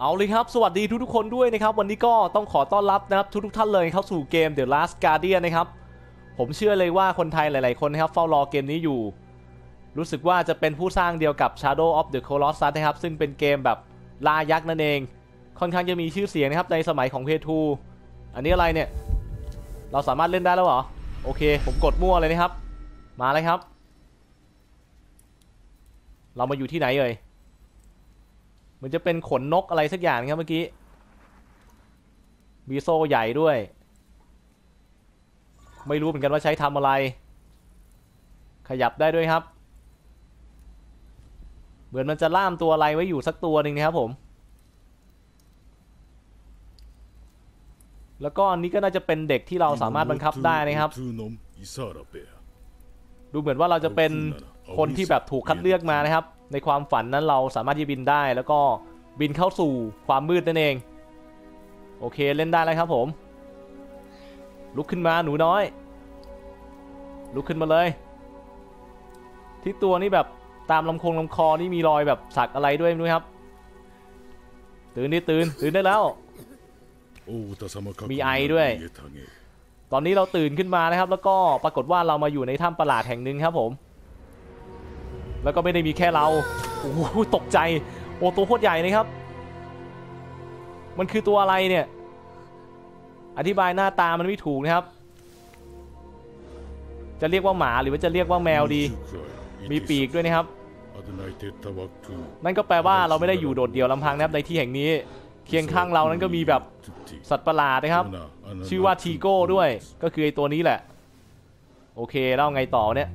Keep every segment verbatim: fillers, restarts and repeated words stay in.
เอาเลยครับสวัสดีทุกๆคนด้วยนะครับวันนี้ก็ต้องขอต้อนรับนะครับทุกๆท่านเลยเข้าสู่เกม The Last Guardian นะครับผมเชื่อเลยว่าคนไทยหลายๆคนนะครับเฝ้ารอเกมนี้อยู่รู้สึกว่าจะเป็นผู้สร้างเดียวกับ Shadow of the Colossus นะครับซึ่งเป็นเกมแบบล่ายักษ์นั่นเองค่อนข้างจะมีชื่อเสียงนะครับในสมัยของ เพย์ทู อันนี้อะไรเนี่ยเราสามารถเล่นได้แล้วเหรอโอเคผมกดมั่วเลยนะครับมาเลยครับเรามาอยู่ที่ไหนเอ่ยมันจะเป็นขนนกอะไรสักอย่างครับเมื่อกี้มีโซ่ใหญ่ด้วยไม่รู้เหมือนกันว่าใช้ทำอะไรขยับได้ด้วยครับเหมือนมันจะล่ามตัวอะไรไว้อยู่สักตัวหนึ่งนะครับผมแล้วก็อันนี้ก็น่าจะเป็นเด็กที่เราสามารถบังคับได้นะครับดูเหมือนว่าเราจะเป็นคนที่แบบถูกคัดเลือกมานะครับในความฝันนั้นเราสามารถที่บินได้แล้วก็บินเข้าสู่ความมืดนั่นเองโอเคเล่นได้แล้วครับผมลุกขึ้นมาหนูน้อยลุกขึ้นมาเลยที่ตัวนี่แบบตามลำคงลำคอนี่มีรอยแบบสักอะไรด้วยมั้ยครับตื่นดิตื่นตื่นได้แล้วมีไอด้วยตอนนี้เราตื่นขึ้นมานะครับแล้วก็ปรากฏว่าเรามาอยู่ในถ้ำประหลาดแห่งหนึ่งครับผมแล้วก็ไม่ได้มีแค่เราโอ้โหตกใจโอ้ตัวโคตรใหญ่นะครับมันคือตัวอะไรเนี่ยอธิบายหน้าตามันไม่ถูกนะครับจะเรียกว่าหมาหรือว่าจะเรียกว่าแมวดีมีปีกด้วยนะครับนั่นก็แปลว่าเราไม่ได้อยู่โดดเดี่ยวลำพังนะครับในที่แห่งนี้เคียงข้างเรานั้นก็มีแบบสัตว์ประหลาดนะครับชื่อว่าทีโก้ด้วยก็คือไอ้ตัวนี้แหละโอเคแล้วไงต่อเนี่ย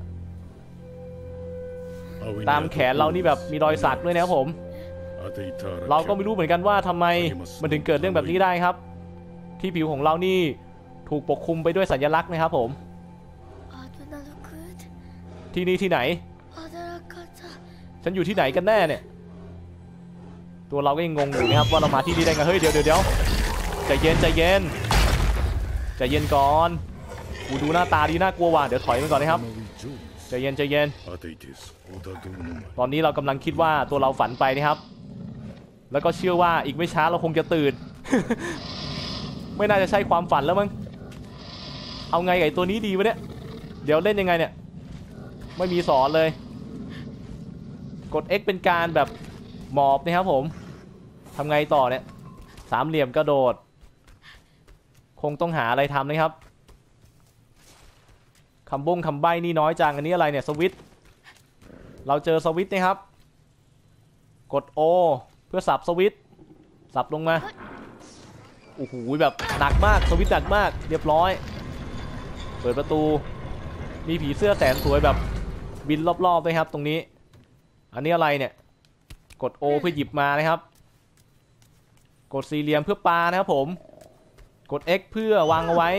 ตามแขนเรานี่แบบมีรอยสักด้วยนะครับผมเราก็ไม่รู้เหมือนกันว่าทำไมมันถึงเกิดเรื่องแบบนี้ได้ครับที่ผิวของเรานี่ถูกปกคลุมไปด้วยสัญลักษณ์นะครับผมที่นี่ที่ไหนฉันอยู่ที่ไหนกันแน่เนี่ยตัวเราก็ยังงงอยู่นะครับว่าเรามาที่นี่ได้ไงเฮ้ยเดี๋ยวเดี๋ยวใจเย็นใจเย็นใจเย็นก่อนกูดูหน้าตาดีน่ากลัวว่ะเดี๋ยวถอยมันก่อนนะครับใจเย็นใจเย็นตอนนี้เรากำลังคิดว่าตัวเราฝันไปนะครับแล้วก็เชื่อว่าอีกไม่ช้าเราคงจะตื่น ไม่น่าจะใช่ความฝันแล้วมั้งเอาไงไอ้ตัวนี้ดีวะเนี่ยเดี๋ยวเล่นยังไงเนี่ยไม่มีสอนเลยกด เอ็กซ์ เป็นการแบบหมอบนะครับผมทำไงต่อเนี่ยสามเหลี่ยมกระโดดคงต้องหาอะไรทำนะครับคำบงคำใบ้นี่น้อยจังอันนี้อะไรเนี่ยสวิตช์เราเจอสวิตช์นะครับกด โอ เพื่อสับสวิตช์สับลงมาโอ้โหแบบหนักมากสวิตช์หนักมากเรียบร้อยเปิดประตูมีผีเสื้อแสนสวยแบบบินรอบๆด้วยครับตรงนี้อันนี้อะไรเนี่ยกด โอ เพื่อหยิบมานะครับกดสี่เหลี่ยมเพื่อปานะครับผมกด เอ็กซ์ เพื่อวางเอาไว้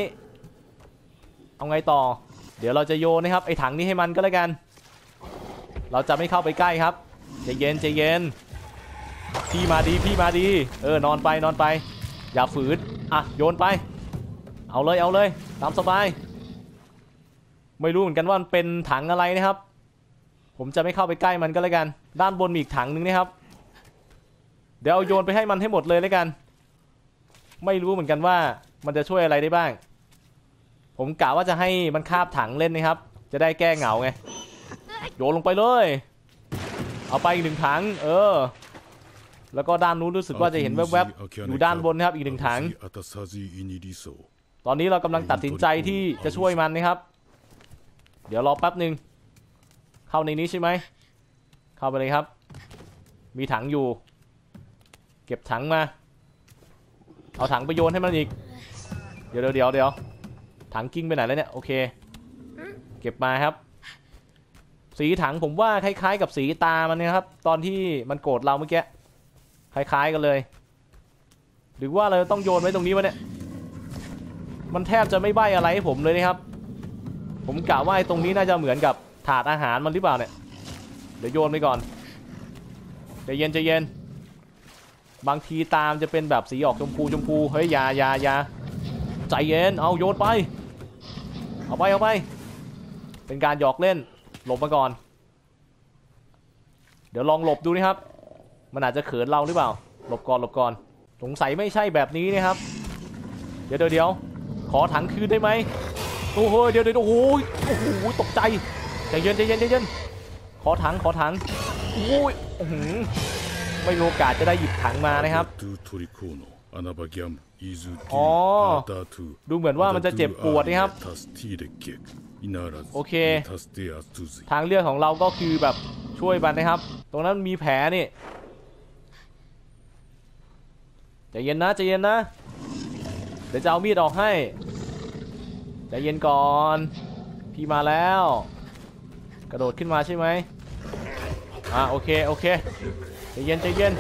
เอาไงต่อเดี๋ยวเราจะโยนนะครับไอ้ถังนี้ให้มันก็แล้วกันเราจะไม่เข้าไปใกล้ครับใจเย็นใจเย็นพี่มาดีพี่มาดีเออนอนไปนอนไปอย่าฝืนอ่ะโยนไปเอาเลยเอาเลยตามสบายไม่รู้เหมือนกันว่ามันเป็นถังอะไรนะครับผมจะไม่เข้าไปใกล้มันก็แล้วกันด้านบนมีอีกถังนึงนะครับเดี๋ยวเอาโยนไปให้มันให้หมดเลยแล้วกันไม่รู้เหมือนกันว่ามันจะช่วยอะไรได้บ้างผมกะว่าจะให้มันคาบถังเล่นนะครับจะได้แก้เหงาไงโยนลงไปเลยเอาไปอีกหนึ่งถังเออแล้วก็ด้านนู้นรู้สึกว่าจะเห็นแวบๆอยู่ด้านบนนะครับอีกหนึ่งถังตอนนี้เรากำลังตัดสินใจที่จะช่วยมันนะครับเดี๋ยวรอแป๊บนึงเข้าในนี้ใช่ไหมเข้าไปเลยครับมีถังอยู่เก็บถังมาเอาถังไปโยนให้มันอีกเดี๋ยวเดี๋ยวเดี๋ยวถังกิ้งไปไหนแล้วเนี่ยโอเคเก็บมาครับสีถังผมว่าคล้ายๆกับสีตามันนะครับตอนที่มันโกรธเราเมื่อกี้คล้ายๆกันเลยหรือว่าเราต้องโยนไว้ตรงนี้วะเนี่ยมันแทบจะไม่ใบ้อะไรให้ผมเลยนะครับผมกะว่าไอ้ตรงนี้น่าจะเหมือนกับถาดอาหารมันหรือเปล่าเนี่ยเดี๋ยวโยนไปก่อนใจเย็นใจเย็นบางทีตามจะเป็นแบบสีออกชมพูชมพูเฮ้ยยายายาใจเย็นเอาโยนไปเอาไปเอาไปเป็นการหยอกเล่นหลบมาก่อนเดี๋ยวลองหลบดูนะครับมันอาจจะเขินเราหรือเปล่า หลบก่อนหลบก่อนสงสัยไม่ใช่แบบนี้นะครับเดี๋ยวเดี๋ยวขอถังคืนได้ไหมโอ้โหเดี๋ยวเดี๋ยวโอ้โหโอ้โหตกใจใจเย็นใจเย็นใจเย็นขอถังขอถังโอ้ยไม่มีโอกาสจะได้หยิบถังมานะครับอ๋อดูเหมือนว่ามันจะเจ็บปวดนะครับโอเคทางเลือกของเราก็คือแบบช่วยมันนะครับตรงนั้นมีแผลนี่ใจเย็นนะใจเย็นนะเดี๋ยวจะเอามีดออกให้ใจเย็นก่อนพี่มาแล้วกระโดดขึ้นมาใช่ไหมอ่ะโอเคโอเคใจเย็นใจเย็น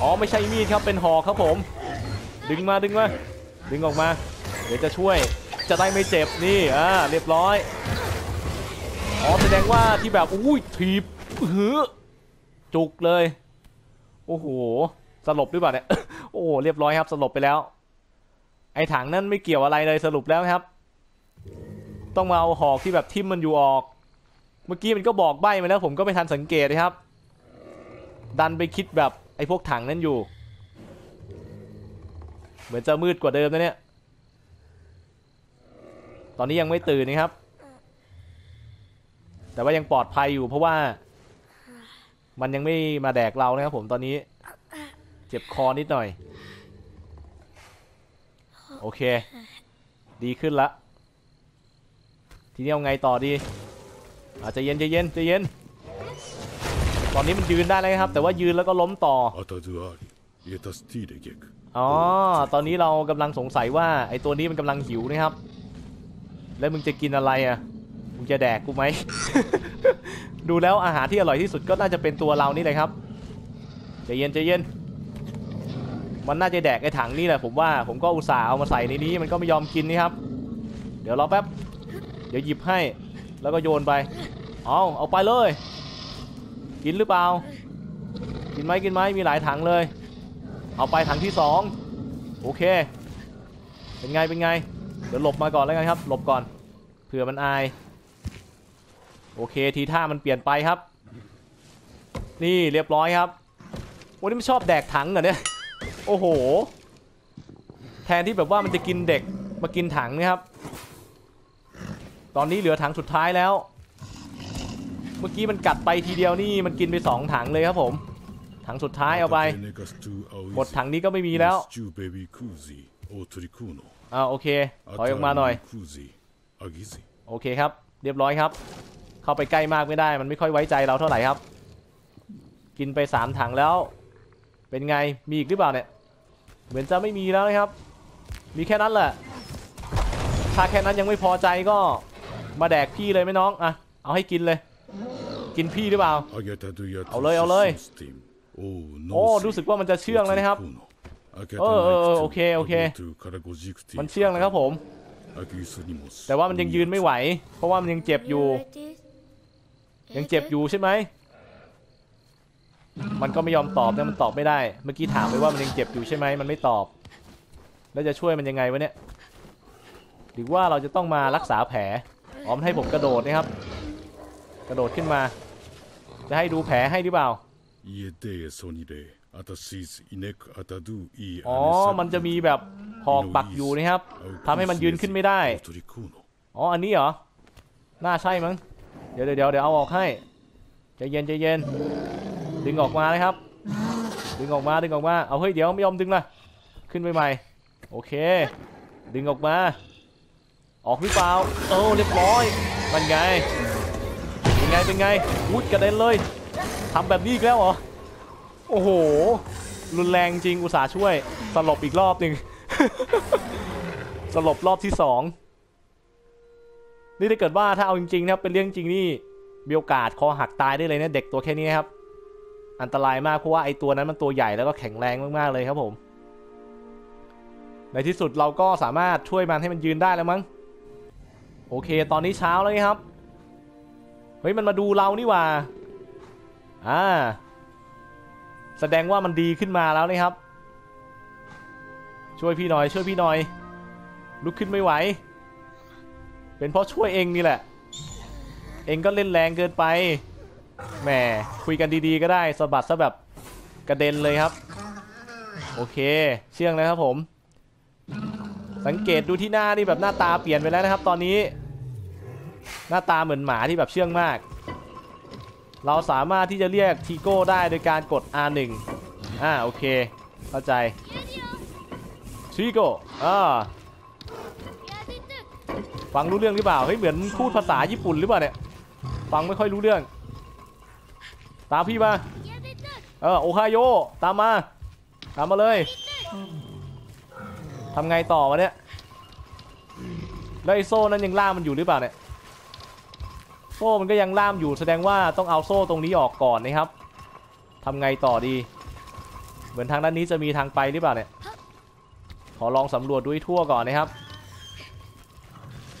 อ๋อไม่ใช่มีดครับเป็นหอกครับผมดึงมาดึงมาดึงออกมาเดี๋ยวจะช่วยจะได้ไม่เจ็บนี่อ่าเรียบร้อยอ๋อแสดงว่าที่แบบอุ้ยถีบหือจุกเลยโอ้โหสลบหรือเปล่าเนี่ยโอ้เรียบร้อยครับสลบไปแล้วไอ้ถังนั่นไม่เกี่ยวอะไรเลยสรุปแล้วครับต้องมาเอาหอกที่แบบทิ่มมันอยู่ออกเมื่อกี้มันก็บอกใบ้มาแล้วผมก็ไม่ทันสังเกตนะครับดันไปคิดแบบไอ้พวกถังนั่นอยู่เหมือนจะมืดกว่าเดิมนะเนี่ยตอนนี้ยังไม่ตื่นนะครับแต่ว่ายังปลอดภัยอยู่เพราะว่ามันยังไม่มาแดกเรานะครับผมตอนนี้เจ็บคอนิดหน่อยโอเคดีขึ้นละทีนี้เอาไงต่อดีอาจจะเย็นจะเย็นจะเย็นตอนนี้มันยืนได้แล้วครับแต่ว่ายืนแล้วก็ล้มต่ออ๋อตอนนี้เรากำลังสงสัยว่าไอ้ตัวนี้มันกำลังหิวนะครับแล้วมึงจะกินอะไรอ่ะมึงจะแดกกูไหม ดูแล้วอาหารที่อร่อยที่สุดก็น่าจะเป็นตัวเรานี่เลยครับใจเย็นใจเย็นมันน่าจะแดกไอ้ถังนี่แหละผมว่าผมก็อุตส่าห์เอามาใส่ในนี้มันก็ไม่ยอมกินนี่ครับเดี๋ยวรอแป๊บเดี๋ยวหยิบให้แล้วก็โยนไปเอาเอาไปเลยกินหรือเปล่ากินไหมกินไหมมีหลายถังเลยเอาไปถังที่สองโอเคเป็นไงเป็นไงเดี๋ยวหลบมาก่อนแล้วกันครับหลบก่อนเผื่อมันอายโอเคทีท่ามันเปลี่ยนไปครับนี่เรียบร้อยครับวันนี้มันชอบแดกถังเหรอเนี่ยโอ้โหแทนที่แบบว่ามันจะกินเด็กมากินถังนะครับตอนนี้เหลือถังสุดท้ายแล้วเมื่อกี้มันกัดไปทีเดียวนี่มันกินไปสองถังเลยครับผมถังสุดท้ายเอาไปหมดถังนี้ก็ไม่มีแล้วอ่าโอเคถอยออกมาหน่อยโอเคครับเรียบร้อยครับเข้าไปใกล้มากไม่ได้มันไม่ค่อยไว้ใจเราเท่าไหร่ครับกินไปสามถังแล้วเป็นไงมีอีกหรือเปล่าเนี่ยเหมือนจะไม่มีแล้วนะครับมีแค่นั้นแหละถ้าแค่นั้นยังไม่พอใจก็มาแดกพี่เลยไหมน้องอ่ะเอาให้กินเลยกินพี่หรือเปล่าเอาเลยเอาเลยโอ้รู้สึกว่ามันจะเชื่องแล้วนะครับเออโอเคโอเคมันเชื่องนะครับผมแต่ว่ามันยังยืนไม่ไหวเพราะว่ามันยังเจ็บอยู่ยังเจ็บอยู่ใช่ไหมมันก็ไม่ยอมตอบนะมันตอบไม่ได้เมื่อกี้ถามไปว่ามันยังเจ็บอยู่ใช่ไหมมันไม่ตอบแล้วจะช่วยมันยังไงวะเนี่ยหรือว่าเราจะต้องมารักษาแผลอ้อมให้ผมกระโดดนะครับกระโดดขึ้นมาจะให้ดูแผลให้หรือเปล่าอ๋อมันจะมีแบบหอกปักอยู่นะครับทำให้มันยืนขึ้นไม่ได้อ๋ออันนี้เหรอน่าใช่มั้งเดี๋ยวเดี๋ยวเดี๋ยวเอาออกให้ใจเย็นใจเย็นดึงออกมาเลยครับดึงออกมาดึงออกมาเอาเฮ้ยเดี๋ยวไม่ยอมดึงละขึ้นไปใหม่โอเคดึงออกมาออกหรือเปล่าเออเรียบร้อยมันไงเป็นไงเป็นไงวุ้ดกระเด็นเลยทำแบบนี้อีกแล้วเหรอโอ้โหรุนแรงจริงอุตส่าห์ช่วยสลบอีกรอบหนึ่ง สลบรอบที่สองนี่ถ้าเกิดว่าถ้าเอาจริงๆนะครับเป็นเรื่องจริงนี่มีโอกาสคอหักตายได้เลยนะเด็กตัวแค่นี้ครับอันตรายมากเพราะว่าไอ้ตัวนั้นมันตัวใหญ่แล้วก็แข็งแรงมากๆเลยครับผมในที่สุดเราก็สามารถช่วยมันให้มันยืนได้แล้วมั้งโอเคตอนนี้เช้าแล้วครับเฮ้ยมันมาดูเรานี่ว่าอ่าแสดงว่ามันดีขึ้นมาแล้วนะครับช่วยพี่หน่อยช่วยพี่หน่อยลุกขึ้นไม่ไหวเป็นเพราะช่วยเองนี่แหละเองก็เล่นแรงเกินไปแหมคุยกันดีๆก็ได้สะบัดซะแบบ กระเด็นเลยครับโอเคเชื่องแล้วครับผมสังเกตดูที่หน้านี่แบบหน้าตาเปลี่ยนไปแล้วนะครับตอนนี้หน้าตาเหมือนหมาที่แบบเชื่องมากเราสามารถที่จะเรียกทีโก้ได้โดยการกด อาร์ หนึ่ง อ่าโอเคเข้าใจทีโก้อ่าฟังรู้เรื่องหรือเปล่าเฮ้ยเหมือนพูดภาษาญี่ปุ่นหรือเปล่าเนี่ยฟังไม่ค่อยรู้เรื่องตามพี่มาเออโอไฮโอตามมาตามมาเลยทำไงต่อวะเนี่ยแล้วไอโซ่นั้นยังล่ามมันอยู่หรือเปล่าเนี่ยโซ่มันก็ยังล่ามอยู่แสดงว่าต้องเอาโซ่ตรงนี้ออกก่อนนะครับทำไงต่อดีเหมือนทางด้านนี้จะมีทางไปหรือเปล่าเนี่ยขอลองสำรวจด้วยทั่วก่อนนะครับ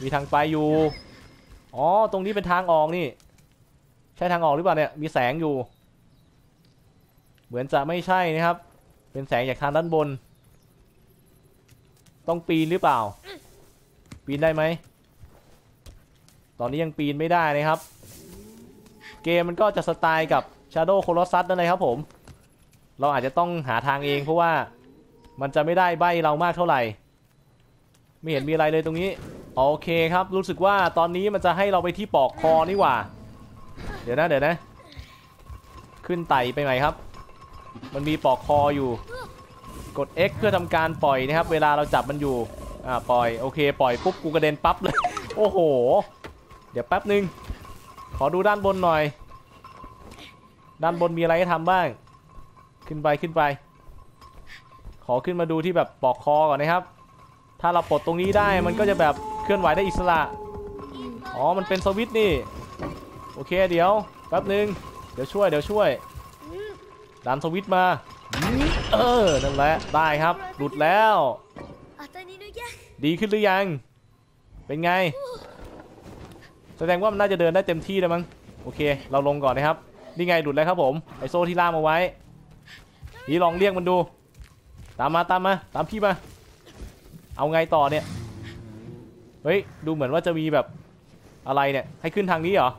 มีทางไปอยู่อ๋อตรงนี้เป็นทางออกนี่ใช่ทางออกหรือเปล่าเนี่ยมีแสงอยู่เหมือนจะไม่ใช่นะครับเป็นแสงจากทางด้านบนต้องปีนหรือเปล่าปีนได้ไหมตอนนี้ยังปีนไม่ได้นะครับเกมมันก็จะสไตล์กับ Shadow Colossus นั่นเลยครับผมเราอาจจะต้องหาทางเองเพราะว่ามันจะไม่ได้ใบ้เรามากเท่าไหร่ไม่เห็นมีอะไรเลยตรงนี้โอเคครับรู้สึกว่าตอนนี้มันจะให้เราไปที่ปอกคอนี่หว่าเดี๋ยวนะเดี๋ยวนะขึ้นไต่ไปไหมครับมันมีปอกคออยู่กด เอ็กซ์ เพื่อทำการปล่อยนะครับเวลาเราจับมันอยู่อ่าปล่อยโอเคปล่อยปุ๊บกูกระเด็นปั๊บเลยโอ้โหเดี๋ยวแป๊บนึงขอดูด้านบนหน่อยด้านบนมีอะไรให้ทำบ้างขึ้นไปขึ้นไปขอขึ้นมาดูที่แบบปอกคอก่อนนะครับถ้าเราปลดตรงนี้ได้มันก็จะแบบเคลื่อนไหวได้อิสระอ๋อมันเป็นสวิตช์นี่โอเคเดี๋ยวแป๊บนึงเดี๋ยวช่วยเดี๋ยวช่วยดันสวิตช์มาเออนั่นแหละได้ครับหลุดแล้วดีขึ้นหรือยังเป็นไงแสดงว่ามันน่าจะเดินได้เต็มที่แล้วมั้งโอเคเราลงก่อนนะครับนี่ไงหลุดแล้วครับผมไอโซ่ที่ล่ามเอาไว้นี่ลองเรียกมันดูตามมาตามมาตามพี่มาเอาไงต่อเนี่ยเฮ้ยดูเหมือนว่าจะมีแบบอะไรเนี่ยให้ขึ้นทางนี้เหรอ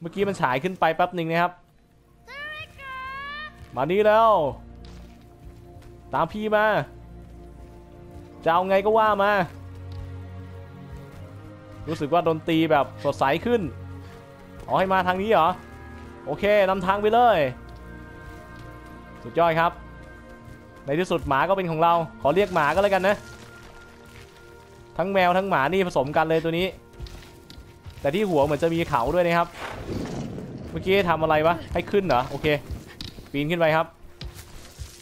เมื่อกี้มันฉายขึ้นไปแป๊บหนึ่งนะครับมานี่แล้วตามพี่มาจะเอาไงก็ว่ามารู้สึกว่าดนตรีแบบสดใสขึ้นอ๋อให้มาทางนี้เหรอโอเคนำทางไปเลยสุดยอดครับในที่สุดหมาก็เป็นของเราขอเรียกหมาก็แล้วกันนะทั้งแมวทั้งหมานี่ผสมกันเลยตัวนี้แต่ที่หัวเหมือนจะมีเขาด้วยนะครับเมื่อกี้ทำอะไรวะให้ขึ้นเหรอโอเคปีนขึ้นไปครับ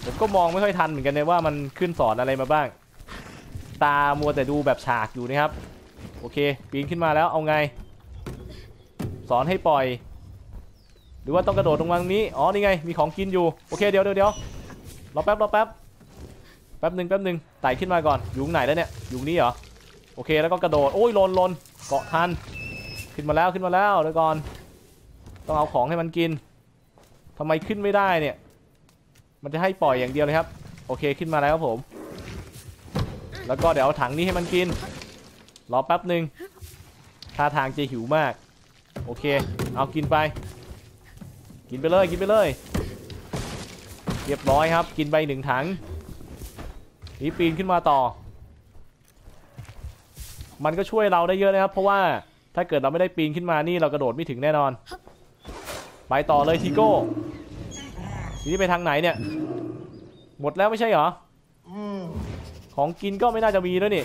ผมก็มองไม่ค่อยทันเหมือนกันเลยว่ามันขึ้นสอนอะไรมาบ้างตามัวแต่ดูแบบฉากอยู่นะครับโอเคปีนขึ้นมาแล้วเอาไงสอนให้ปล่อยหรือว่าต้องกระโดดตรงนี้อ๋อนี่ไงมีของกินอยู่โอเคเดี๋ยวเดี๋ยวเดี๋ยวรอแป๊บรอแป๊บแป๊บหนึ่งแป๊บหนึ่งไต่ขึ้นมาก่อนอยู่ไหนแล้วเนี่ยอยู่นี่เหรอโอเคแล้วก็กระโดดโอ้ยลนลนเกาะทันขึ้นมาแล้วขึ้นมาแล้วเดี๋ยวก่อนต้องเอาของให้มันกินทำไมขึ้นไม่ได้เนี่ยมันจะให้ปล่อยอย่างเดียวเลยครับโอเคขึ้นมาแล้วครับผมแล้วก็เดี๋ยวเอาถังนี้ให้มันกินรอแป๊บหนึ่งท่าทางจะหิวมากโอเคเอากินไปกินไปเลยกินไปเลยเรียบร้อยครับกินไปหนึ่งถังนี่ปีนขึ้นมาต่อมันก็ช่วยเราได้เยอะนะครับเพราะว่าถ้าเกิดเราไม่ได้ปีนขึ้นมานี่เรากระโดดไม่ถึงแน่นอนไปต่อเลยทีโก้นี่ไปทางไหนเนี่ยหมดแล้วไม่ใช่เหรอของกินก็ไม่น่าจะมีแล้วนี่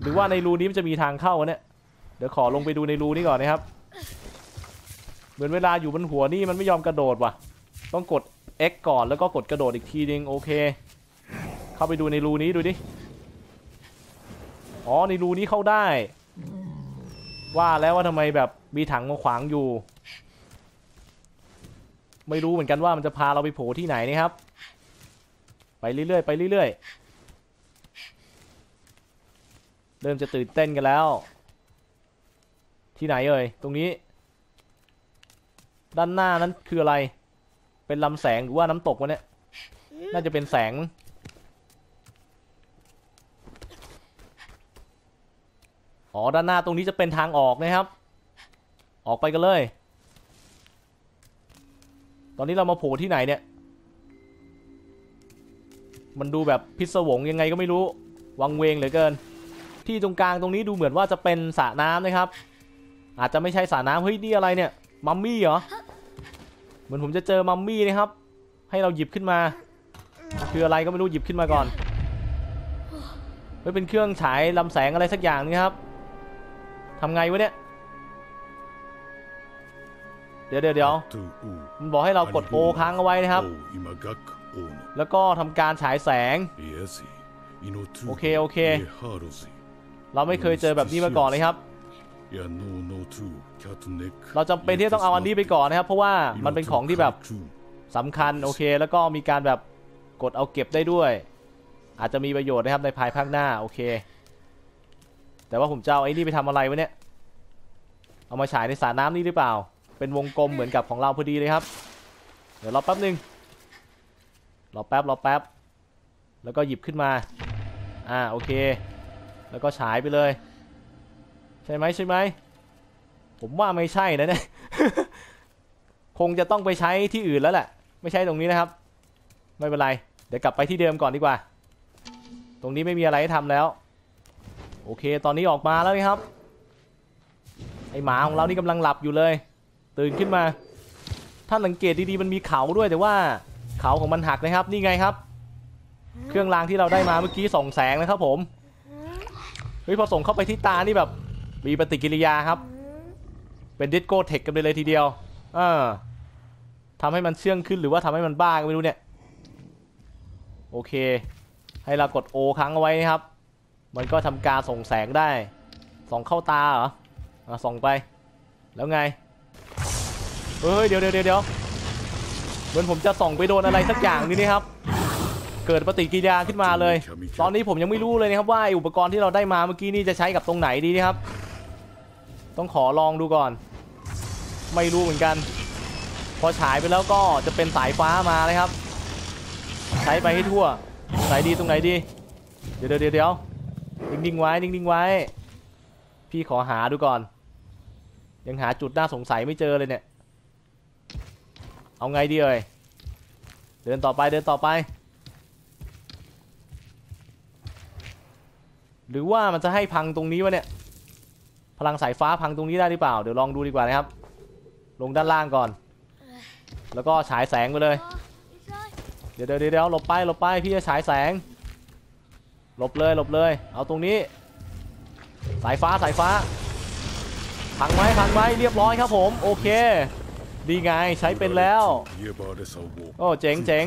หรือว่าในรูนี้มันจะมีทางเข้าเนี่ยเดี๋ยวขอลงไปดูในรูนี้ก่อนนะครับเหมือนเวลาอยู่บนหัวนี่มันไม่ยอมกระโดดว่ะต้องกด เอ็กซ์ ก่อนแล้วก็กดกระโดดอีกทีนึงโอเคเข้าไปดูในรูนี้ดูดิอ๋อในรูนี้เข้าได้ว่าแล้วว่าทำไมแบบมีถังมาขวางอยู่ไม่รู้เหมือนกันว่ามันจะพาเราไปโผล่ที่ไหนนะครับไปเรื่อยๆไปเรื่อยๆเริ่มจะตื่นเต้นกันแล้วที่ไหนเอ่ยตรงนี้ด้านหน้านั้นคืออะไรเป็นลำแสงหรือว่าน้ำตกวะเนี่ยน่าจะเป็นแสงอ๋อด้านหน้าตรงนี้จะเป็นทางออกนะครับออกไปกันเลยตอนนี้เรามาโผล่ที่ไหนเนี่ย มันดูแบบพิศวงยังไงก็ไม่รู้วังเวงเหลือเกินที่ตรงกลางตรงนี้ดูเหมือนว่าจะเป็นสระน้ำนะครับอาจจะไม่ใช่สระน้ำเฮ้ยนี่อะไรเนี่ยมัมมี่เหรอเหมือนผมจะเจอมัมมี่นะครับให้เราหยิบขึ้นมาคืออะไรก็ไม่รู้หยิบขึ้นมาก่อนเฮ้ยเป็นเครื่องฉายลำแสงอะไรสักอย่างนี่ครับทำไงวะเนี่ยเดี๋ยวเดี๋ยวเดี๋ยวมันบอกให้เรากดโอค้างเอาไว้นะครับแล้วก็ทำการฉายแสงโอเคโอเคเราไม่เคยเจอแบบนี้มาก่อนเลยครับเราจำเป็นที่ต้องเอาอันนี้ไปก่อนนะครับเพราะว่ามันเป็นของที่แบบสำคัญโอเคแล้วก็มีการแบบกดเอาเก็บได้ด้วยอาจจะมีประโยชน์นะครับในภายภาคหน้าโอเคแต่ว่าผมจะเอาไอ้นี่ไปทำอะไรวะเนี่ยเอามาฉายในสระน้ำนี่หรือเปล่าเป็นวงกลมเหมือนกับของเราพอดีเลยครับเดี๋ยวรอแป๊บนึงรอแป๊บรอแป๊บแล้วก็หยิบขึ้นมาอ่าโอเคแล้วก็ฉายไปเลยใช่ไหมใช่ไหมผมว่าไม่ใช่นะเนี่ย คงจะต้องไปใช้ที่อื่นแล้วแหละไม่ใช่ตรงนี้นะครับไม่เป็นไรเดี๋ยวกลับไปที่เดิมก่อนดีกว่าตรงนี้ไม่มีอะไรให้ทำแล้วโอเคตอนนี้ออกมาแล้วนะครับไอหมาของเรานี่กำลังหลับอยู่เลยตื่นขึ้นมาถ้าสังเกตดีๆมันมีเขาด้วยแต่ว่าเขาของมันหักนะครับนี่ไงครับเครื่องรางที่เราได้มาเมื่อกี้ส่องแสงนะครับผมเฮ้ยพอส่งเข้าไปที่ตานี่แบบมีปฏิกิริยาครับเป็นดิสโกเทคกันเลยทีเดียวเออทำให้มันเชื่องขึ้นหรือว่าทำให้มันบ้าก็ไม่รู้เนี่ยโอเคให้เรากด O ค้างเอาไว้นะครับมันก็ทำการส่งแสงได้ส่องเข้าตาเหรอส่องไปแล้วไงเฮ้ยเดี๋ยวเดี๋ยวเดี๋ยวเหมือนผมจะส่องไปโดนอะไรสักอย่างนี่นะครับเกิดปฏิกิริยาขึ้นมาเลยตอนนี้ผมยังไม่รู้เลยนะครับว่าอุปกรณ์ที่เราได้มาเมื่อกี้นี่จะใช้กับตรงไหนดีนะครับต้องขอลองดูก่อนไม่รู้เหมือนกันพอฉายไปแล้วก็จะเป็นสายฟ้ามาเลยครับใช้ไปให้ทั่วสายดีตรงไหนดีเดี๋ยวเดี๋ยวเดี๋ยวนิ่งๆไว้นิ่งๆไว้พี่ขอหาดูก่อนยังหาจุดน่าสงสัยไม่เจอเลยเนี่ยเอาไงดีเอ่ยเดินต่อไปเดินต่อไปหรือว่ามันจะให้พังตรงนี้วะเนี่ยพลังสายฟ้าพังตรงนี้ได้หรือเปล่าเดี๋ยวลองดูดีกว่านะครับลงด้านล่างก่อนแล้วก็ฉายแสงไปเลยเดี๋ยวเดี๋ยวเดี๋ยวหลบไปหลบไปพี่จะฉายแสงหลบเลยหลบเลยเอาตรงนี้สายฟ้าสายฟ้าพังไหมพังไหมเรียบร้อยครับผมโอเคดีไงใช้เป็นแล้วโอ้เจ๋งเจ๋ง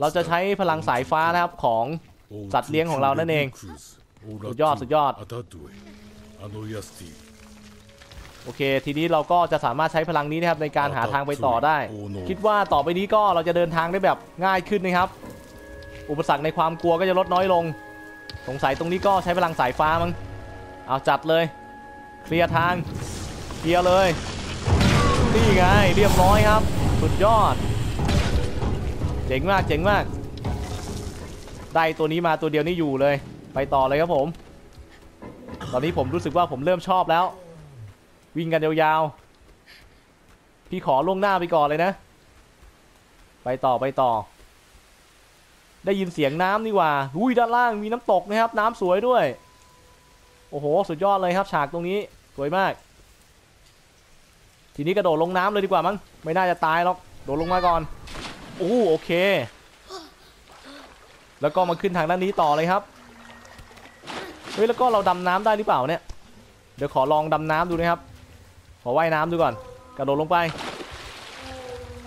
เราจะใช้พลังสายฟ้านะครับของสัตว์เลี้ยงของเรานั่นเองสุดยอดสุดยอดโอเคทีนี้เราก็จะสามารถใช้พลังนี้นะครับในการหาทางไปต่อได้คิดว่าต่อไปนี้ก็เราจะเดินทางได้แบบง่ายขึ้นนะครับอุปสรรคในความกลัวก็จะลดน้อยลงสงสัยตรงนี้ก็ใช้พลังสายฟ้ามั้งเอาจัดเลยเคลียร์ทางเคลียร์เลยนี่ไงเรียบร้อยครับสุดยอดเจ๋งมากเจ๋งมากได้ตัวนี้มาตัวเดียวนี่อยู่เลยไปต่อเลยครับผมตอนนี้ผมรู้สึกว่าผมเริ่มชอบแล้ววิ่งกันยาวๆพี่ขอล่วงหน้าไปก่อนเลยนะไปต่อไปต่อได้ยินเสียงน้ำนี่ว่าอุ้ยด้านล่างมีน้ำตกนะครับน้ำสวยด้วยโอ้โหสุดยอดเลยครับฉากตรงนี้สวยมากทีนี้กระโดดลงน้ำเลยดีกว่ามั้งไม่น่าจะตายหรอกโดดลงมาก่อนโอ้โอเคแล้วก็มาขึ้นทางด้านนี้ต่อเลยครับเฮ้ยแล้วก็เราดำน้ำได้หรือเปล่าเนี่ยเดี๋ยวขอลองดำน้ำดูนะครับขอว่ายน้ำดูก่อนกระโดดลงไป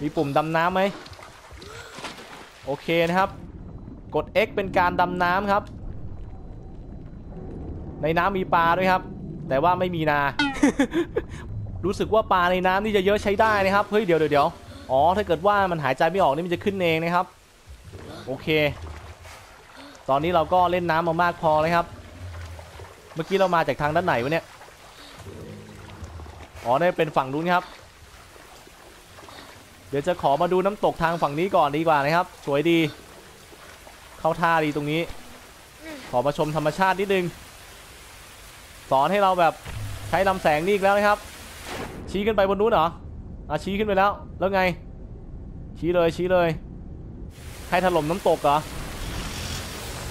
มีปุ่มดำน้ำไหมโอเคนะครับกด เอ็กซ์ เป็นการดำน้ำครับในน้ำมีปลาด้วยครับแต่ว่าไม่มีนา รู้สึกว่าปลาในน้ำนี่จะเยอะใช้ได้นะครับเฮ้ยเดี๋ยวเดี๋ยวอ๋อถ้าเกิดว่ามันหายใจไม่ออกนี่มันจะขึ้นเองนะครับโอเคตอนนี้เราก็เล่นน้ำมามากพอเลยครับเมื่อกี้เรามาจากทางด้านไหนวะเนี่ยอ๋อได้เป็นฝั่งนู้นครับเดี๋ยวจะขอมาดูน้ำตกทางฝั่งนี้ก่อนดีกว่านะครับสวยดีเข้าท่าดีตรงนี้ขอมาชมธรรมชาตินิดนึงสอนให้เราแบบใช้ลำแสงนี่อีกแล้วนะครับชี้ขึ้นไปบนนู้นเหรออ่ะชี้ขึ้นไปแล้วแล้วไงชี้เลยชี้เลยให้ถล่มน้ำตกเหรอ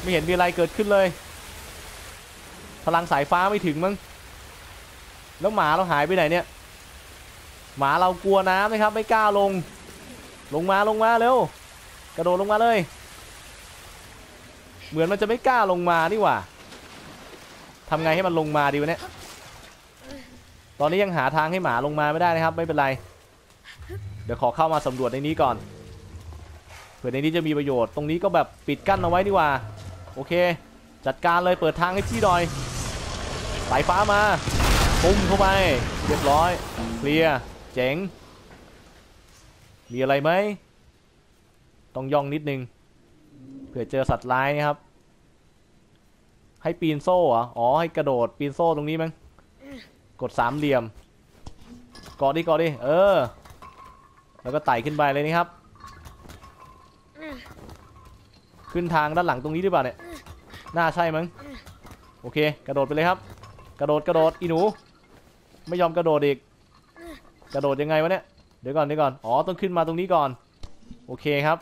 ไม่เห็นมีอะไรเกิดขึ้นเลยพลังสายฟ้าไม่ถึงมั้งแล้วหมาเราหายไปไหนเนี่ยหมาเรากลัวน้ำนะครับไม่กล้าลงลงมาลงมาเร็วกระโดดลงมาเลยเหมือนมันจะไม่กล้าลงมานี่หว่าทำไงให้มันลงมาดีวะเนี่ยตอนนี้ยังหาทางให้หมาลงมาไม่ได้นะครับไม่เป็นไรเดี๋ยวขอเข้ามาสำรวจในนี้ก่อนเผื่อในนี้จะมีประโยชน์ตรงนี้ก็แบบปิดกั้นเอาไว้นี่หว่าโอเคจัดการเลยเปิดทางให้พี่ดอยสายฟ้ามาปุ้มเข้าไปเรียบร้อยเคลียร์เจ๋งมีอะไรไหมต้องย่องนิดนึงเผื่อเจอสัตว์ร้ายนะครับให้ปีนโซ่เหรออ๋อให้กระโดดปีนโซ่ตรงนี้มั้งกดสามเหลี่ยมกอดดิกอดดิเออแล้วก็ไต่ขึ้นไปเลยนี่ครับขึ้นทางด้านหลังตรงนี้ดีกว่าเนี่ยน่าใช่มั้งโอเคกระโดดไปเลยครับกระโดดกระโดดอีหนูไม่ยอมกระโดดอีกกระโดดยังไงวะเนี่ยเดี๋ยวก่อนเดี๋ยวก่อนอ๋อต้องขึ้นมาตรงนี้ก่อนโอเคครับ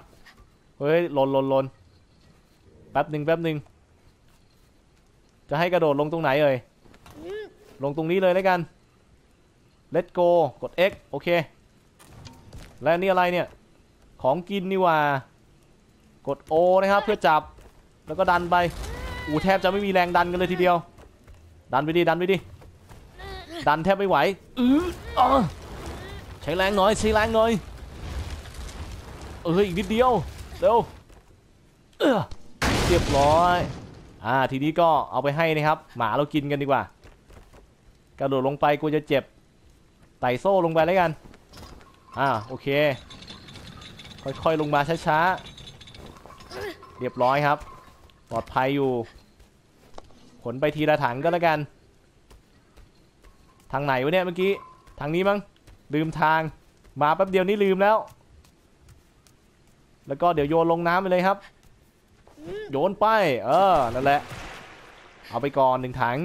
เฮ้ยหล่นหล่นหล่นแป๊บหนึ่งแป๊บหนึ่งจะให้กระโดดลงตรงไหนเอ่ยลงตรงนี้เลยแล้วกัน Let's go กด เอ็กซ์ โอเคและนี่อะไรเนี่ยของกินนี่ว่ากด โอ นะครับเพื่อจับแล้วก็ดันไปอูแทบจะไม่มีแรงดันกันเลยทีเดียวดันไปดิดันไปดิดันแทบไม่ไหวใช้แรงน้อยใช้แรงน้อยเอออีกนิดเดียวเร็วเรียบร้อยอ่าทีนี้ก็เอาไปให้นะครับหมาเรากินกันดีกว่ากระโดดลงไปกูจะเจ็บไต่โซ่ลงไปแล้วกันอ่าโอเคค่อยๆลงมาช้าๆเรียบร้อยครับปลอดภัยอยู่ขนไปทีละถังก็แล้วกันทางไหนวะเนี่ยเมื่อกี้ทางนี้มั้งลืมทางมาแป๊บเดียวนี่ลืมแล้วแล้วก็เดี๋ยวโยนลงน้ำไปเลยครับโยนไปเออนั่นแหละเอาไปก่อนหนึ่งถัง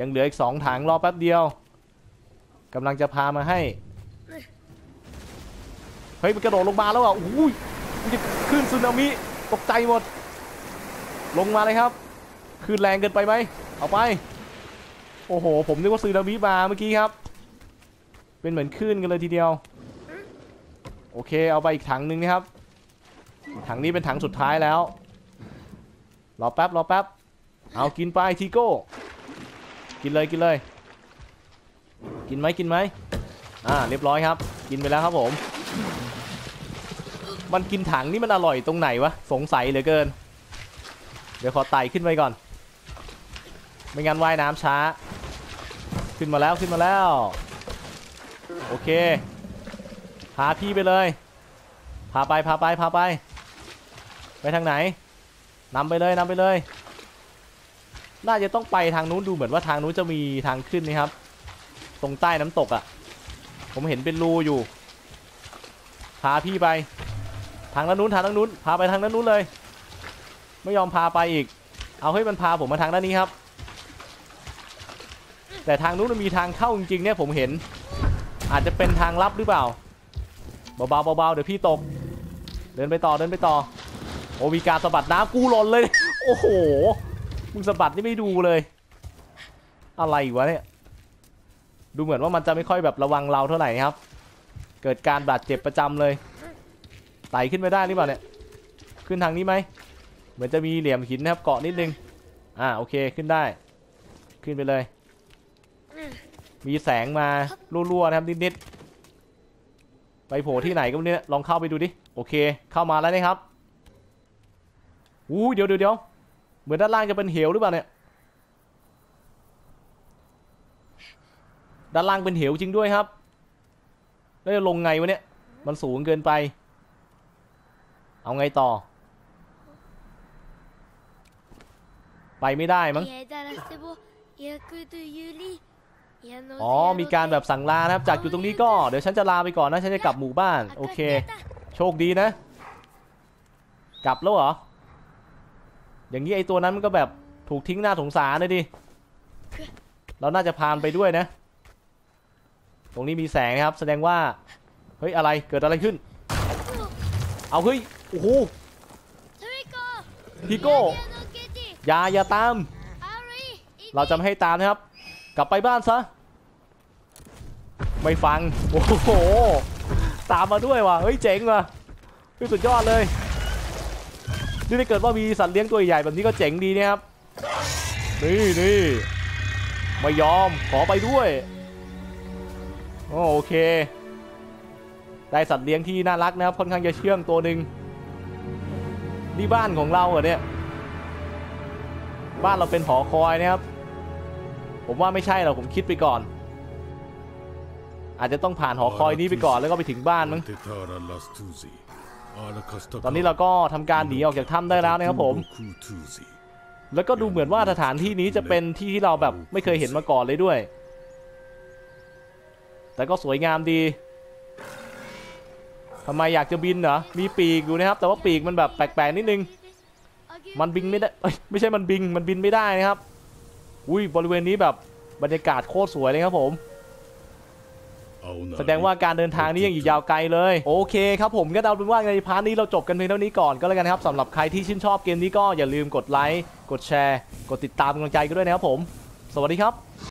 ยังเหลืออีกสองถังรอแป๊บเดียวกำลังจะพามาให้เฮ้ยมันกระโดดลงมาแล้วอ่ะอุ้ยมันจะขึ้นสึนามิตกใจหมดลงมาเลยครับขึ้นแรงเกินไปไหมเอาไปโอ้โหผมนึกว่าสึนามิมาเมื่อกี้ครับเป็นเหมือนขึ้นกันเลยทีเดียวโอเคเอาไปอีกถังนึงนะครับถังนี้เป็นถังสุดท้ายแล้วรอแป๊บรอแป๊บเอากินไปทีโก้กินเลยกินเลยกินไหมกินไหมอ่าเรียบร้อยครับกินไปแล้วครับผมมันกินถังนี่มันอร่อยตรงไหนวะสงสัยเหลือเกินเดี๋ยวขอไต่ขึ้นไปก่อนไม่งั้นว่ายน้ำช้าขึ้นมาแล้วขึ้นมาแล้วโอเคพาพี่ไปเลยพาไปพาไปพาไปไปทางไหนนำไปเลยนำไปเลยน่าจะต้องไปทางนู้นดูเหมือนว่าทางนู้นจะมีทางขึ้นนี่ครับตรงใต้น้ำตกอ่ะผมเห็นเป็นรูอยู่พาพี่ไปทางด้านนู้นทางด้านนู้นพาไปทางด้านนู้นเลยไม่ยอมพาไปอีกเอาให้มันพาผมมาทางด้านนี้ครับแต่ทางนู้นมันมีทางเข้าจริงๆเนี่ยผมเห็นอาจจะเป็นทางลับหรือเปล่าเบาๆเบาๆเดี๋ยวพี่ตกเดินไปต่อเดินไปต่อโอมีการสะบัดน้ำกูหล่นเลยโอ้โหมึงสะบัดนี่ไม่ดูเลยอะไรวะเนี่ยดูเหมือนว่ามันจะไม่ค่อยแบบระวังเราเท่าไหร่ครับเกิดการบาดเจ็บประจำเลยไต่ขึ้นไม่ได้หรือเปล่าเนี่ยขึ้นทางนี้ไหมเหมือนจะมีเหลี่ยมหินนะครับเกาะนิดนึงอ่าโอเคขึ้นได้ขึ้นไปเลยมีแสงมารั่วๆนะครับนิดๆไปโผล่ที่ไหนก็เนี่ยลองเข้าไปดูดิโอเคเข้ามาแล้วนะครับอู้เดี๋ยวเดี๋ยวเหมือนด้านล่างจะเป็นเหวหรือเปล่าเนี่ยด้านล่างเป็นเหวจริงด้วยครับแล้วจะลงไงวะเนี่ยมันสูงเกินไปเอาไงต่อไปไม่ได้มั้งอ๋อมีการแบบสั่งลานะครับจากอยู่ตรงนี้ก็เดี๋ยวฉันจะลาไปก่อนนะฉันจะกลับหมู่บ้านโอเคโชคดีนะกลับแล้วเหรออย่างนี้ไอตัวนั้นมันก็แบบถูกทิ้งหน้าสงสารเลยดิเราน่าจะพาไปด้วยนะตรงนี้มีแสงนะครับแสดงว่าเฮ้ยอะไรเกิดอะไรขึ้นเอาเฮ้ยโอ้โห ฮิโก้อย่าอย่าตามเราจะไม่ให้ตามนะครับกลับไปบ้านซะไม่ฟังโอ้โหตามมาด้วยว่ะเฮ้ยเจ๋งว่ะคือสุดยอดเลยนี่ถ้าเกิดว่ามีสัตว์เลี้ยงตัวใหญ่แบบนี้ก็เจ๋งดีนะครับนี่นี่ไม่ยอมขอไปด้วยโอเคได้สัตว์เลี้ยงที่น่ารักนะครับค่อนข้างจะเชื่องตัวหนึ่งนี่บ้านของเราเหรอเนี่ยบ้านเราเป็นหอคอยนะครับผมว่าไม่ใช่หรอกผมคิดไปก่อนอาจจะต้องผ่านหอคอยนี้ไปก่อนแล้วก็ไปถึงบ้านมั้งตอนนี้เราก็ทำการหนีออกจากถ้ำได้แล้วนะครับผมแล้วก็ดูเหมือนว่าสถานที่นี้จะเป็นที่ที่เราแบบไม่เคยเห็นมาก่อนเลยด้วยแต่ก็สวยงามดีทำไมอยากจะบินเหรอมีปีกอยู่นะครับแต่ว่าปีกมันแบบแปลกๆนิดนึงมันบินไม่ได้ไม่ใช่มันบินมันบินไม่ได้นะครับอุ้ยบริเวณนี้แบบบรรยากาศโคตรสวยเลยครับผมแสดงว่าการเดินทางนี้ยังอีกยาวไกลเลยโอเคครับผมก็เดาเป็นว่าในพาร์ทนี้เราจบกันเพียงเท่านี้ก่อนก็แล้วกันครับสำหรับใครที่ชื่นชอบเกมนี้ก็อย่าลืมกดไลค์กดแชร์กดติดตามกำลังใจกันด้วยนะครับผมสวัสดีครับ